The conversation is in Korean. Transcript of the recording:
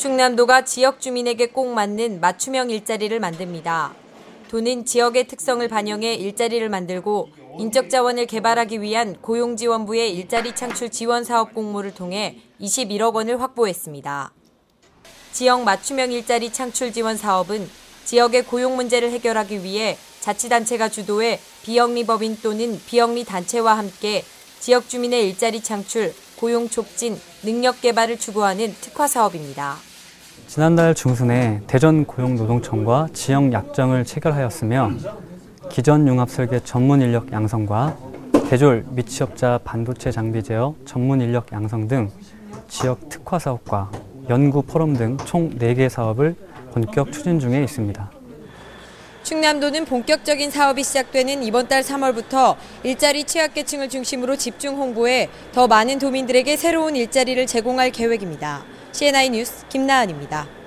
충남도가 지역 주민에게 꼭 맞는 맞춤형 일자리를 만듭니다. 도는 지역의 특성을 반영해 일자리를 만들고 인적 자원을 개발하기 위한 고용지원부의 일자리 창출 지원 사업 공모를 통해 21억 원을 확보했습니다. 지역 맞춤형 일자리 창출 지원 사업은 지역의 고용 문제를 해결하기 위해 자치단체가 주도해 비영리 법인 또는 비영리 단체와 함께 지역 주민의 일자리 창출, 고용 촉진, 능력 개발을 추구하는 특화 사업입니다. 지난달 중순에 대전 고용노동청과 지역 약정을 체결하였으며 기전융합설계 전문 인력 양성과 대졸 및 취업자 반도체 장비제어 전문 인력 양성 등 지역 특화 사업과 연구 포럼 등 총 4개 사업을 본격 추진 중에 있습니다. 충남도는 본격적인 사업이 시작되는 이번 달 3월부터 일자리 취약계층을 중심으로 집중 홍보해 더 많은 도민들에게 새로운 일자리를 제공할 계획입니다. CNI 뉴스 김나은입니다.